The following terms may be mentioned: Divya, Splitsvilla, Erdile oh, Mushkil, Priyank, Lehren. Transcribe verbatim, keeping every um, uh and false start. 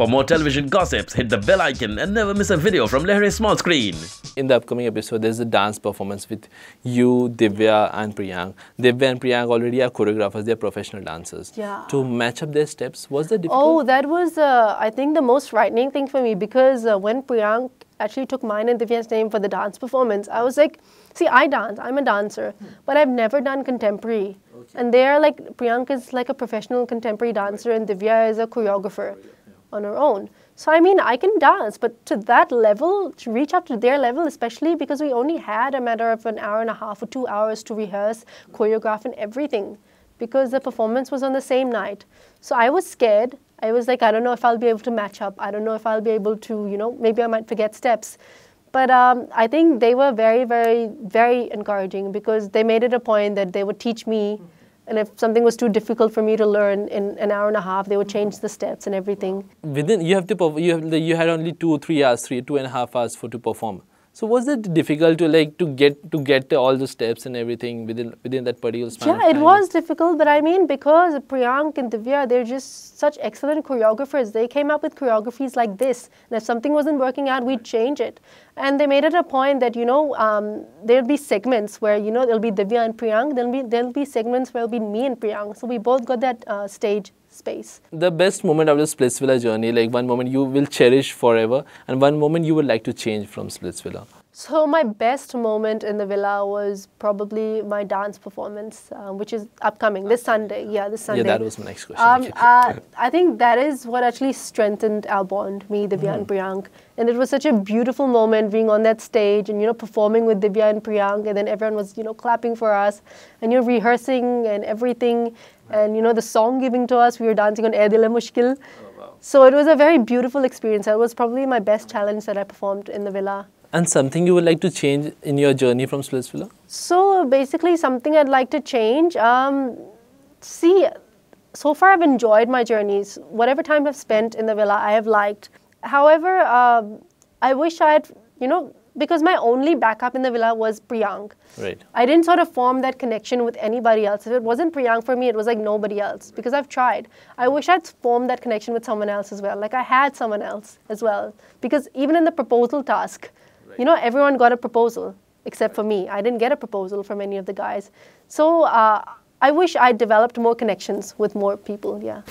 For more television gossips, hit the bell icon and never miss a video from Lehren's small screen. In the upcoming episode, there's a dance performance with you, Divya and Priyank. Divya and Priyank already are choreographers, they're professional dancers. Yeah. To match up their steps, was that difficult? Oh, that was, uh, I think, the most frightening thing for me, because uh, when Priyank actually took mine and Divya's name for the dance performance, I was like, see, I dance, I'm a dancer, but I've never done contemporary. Okay. And they're like, Priyank is like a professional contemporary dancer, right, and Divya is a choreographer, yeah, yeah, on her own. So I mean, I can dance, but to that level, to reach up to their level, especially because we only had a matter of an hour and a half or two hours to rehearse, choreograph and everything, because the performance was on the same night. So I was scared. I was like, I don't know if I'll be able to match up. I don't know if I'll be able to, you know, maybe I might forget steps. But um, I think they were very, very, very encouraging, because they made it a point that they would teach me. And if something was too difficult for me to learn in an hour and a half, they would change the steps and everything. Within, you have to, you, have, you had only two, three hours, three, two and a half hours for to perform. So was it difficult to like to get to get all the steps and everything within within that particular span? Yeah, it was difficult, but I mean, because Priyank and Divya, they're just such excellent choreographers. They came up with choreographies like this, and if something wasn't working out, we'd change it. And they made it a point that, you know, um, there'll be segments where, you know, there'll be Divya and Priyank. There'll be there'll be segments where it'll be me and Priyank. So we both got that uh, stage space. The best moment of the Splitsvilla journey, like one moment you will cherish forever and one moment you would like to change from Splitsvilla? So my best moment in the villa was probably my dance performance, uh, which is upcoming this Sunday. Yeah, this Sunday. Yeah, that was my next question. Um, okay. uh, I think that is what actually strengthened our bond, me, Divya, mm, and Priyank. And it was such a beautiful moment being on that stage and, you know, performing with Divya and Priyank, and then everyone was, you know, clapping for us and you're rehearsing and everything. And, you know, the song giving to us, we were dancing on Erdile oh, Mushkil. Wow. So it was a very beautiful experience. That was probably my best challenge that I performed in the villa. And something you would like to change in your journey from Splitsvilla? So basically something I'd like to change. Um, see, so far I've enjoyed my journeys. Whatever time I've spent in the villa, I have liked. However, uh, I wish I had, you know, because my only backup in the villa was Priyank. Right. I didn't sort of form that connection with anybody else. If it wasn't Priyank for me, it was like nobody else, because I've tried. I wish I'd formed that connection with someone else as well. Like I had someone else as well, because even in the proposal task, right, you know, everyone got a proposal except for me. I didn't get a proposal from any of the guys. So uh, I wish I developed more connections with more people, yeah.